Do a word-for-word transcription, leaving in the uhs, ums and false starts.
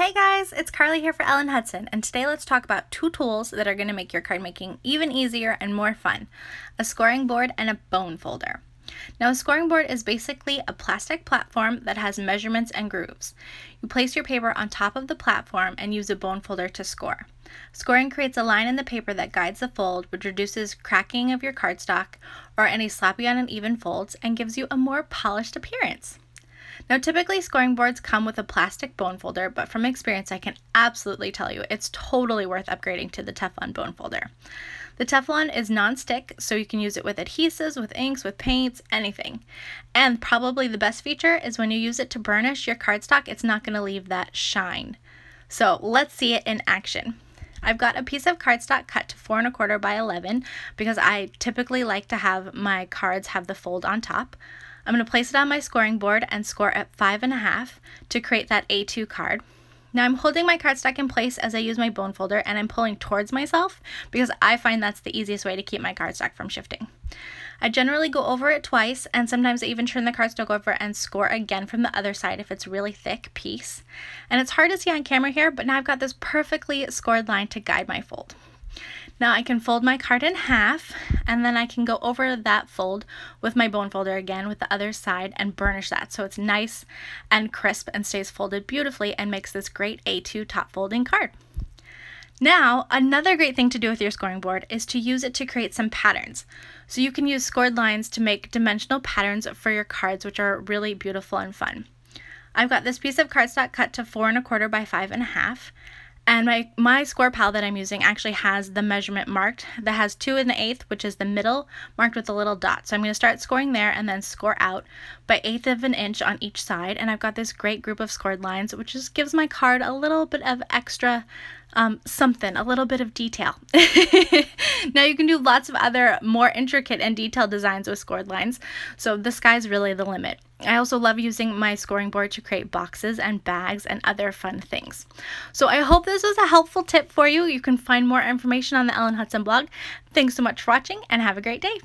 Hey guys, it's Carly here for Ellen Hutson, and today let's talk about two tools that are going to make your card making even easier and more fun, a scoring board and a bone folder. Now, a scoring board is basically a plastic platform that has measurements and grooves. You place your paper on top of the platform and use a bone folder to score. Scoring creates a line in the paper that guides the fold, which reduces cracking of your cardstock or any sloppy on uneven folds and gives you a more polished appearance. Now, typically scoring boards come with a plastic bone folder, but from experience I can absolutely tell you it's totally worth upgrading to the Teflon bone folder. The Teflon is non-stick, so you can use it with adhesives, with inks, with paints, anything. And probably the best feature is when you use it to burnish your cardstock, it's not going to leave that shine. So let's see it in action. I've got a piece of cardstock cut to four and a quarter by eleven because I typically like to have my cards have the fold on top. I'm going to place it on my scoring board and score at five and a half to create that A two card. Now I'm holding my cardstock in place as I use my bone folder, and I'm pulling towards myself because I find that's the easiest way to keep my cardstock from shifting. I generally go over it twice, and sometimes I even turn the cardstock over and score again from the other side if it's a really thick piece. And it's hard to see on camera here, but now I've got this perfectly scored line to guide my fold. Now I can fold my card in half, and then I can go over that fold with my bone folder again with the other side and burnish that so it's nice and crisp and stays folded beautifully and makes this great A two top folding card. Now, another great thing to do with your scoring board is to use it to create some patterns. So you can use scored lines to make dimensional patterns for your cards, which are really beautiful and fun. I've got this piece of cardstock cut to four and a quarter by five and a half. And my, my Scor-Pal that I'm using actually has the measurement marked. That has two and the eighth, which is the middle, marked with a little dot. So I'm going to start scoring there and then score out by eighth of an inch on each side. And I've got this great group of scored lines, which just gives my card a little bit of extra um, something, a little bit of detail. Now you can do lots of other more intricate and detailed designs with scored lines. So the sky's really the limit. I also love using my scoring board to create boxes and bags and other fun things. So I hope this was a helpful tip for you. You can find more information on the Ellen Hutson blog. Thanks so much for watching, and have a great day.